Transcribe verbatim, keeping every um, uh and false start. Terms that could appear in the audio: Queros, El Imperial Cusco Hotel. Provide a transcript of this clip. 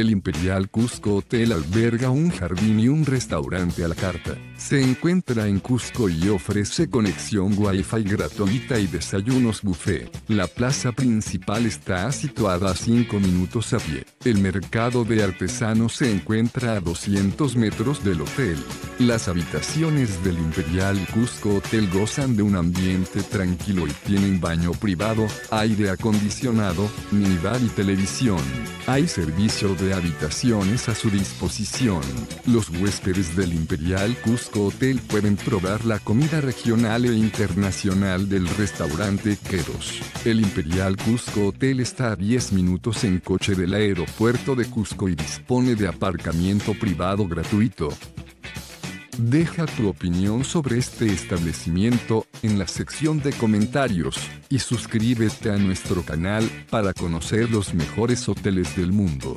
El Imperial Cusco Hotel alberga un jardín y un restaurante a la carta. Se encuentra en Cusco y ofrece conexión Wi-Fi gratuita y desayunos buffet. La plaza principal está situada a cinco minutos a pie. El mercado de artesanos se encuentra a doscientos metros del hotel. Las habitaciones del Imperial Cusco Hotel gozan de un ambiente tranquilo y tienen baño privado, aire acondicionado, minibar y televisión. Hay servicio de habitaciones a su disposición. Los huéspedes del Imperial Cusco Hotel pueden probar la comida regional e internacional del restaurante Queros. El Imperial Cusco Hotel está a diez minutos en coche del aeropuerto de Cusco y dispone de aparcamiento privado gratuito. Deja tu opinión sobre este establecimiento en la sección de comentarios y suscríbete a nuestro canal para conocer los mejores hoteles del mundo.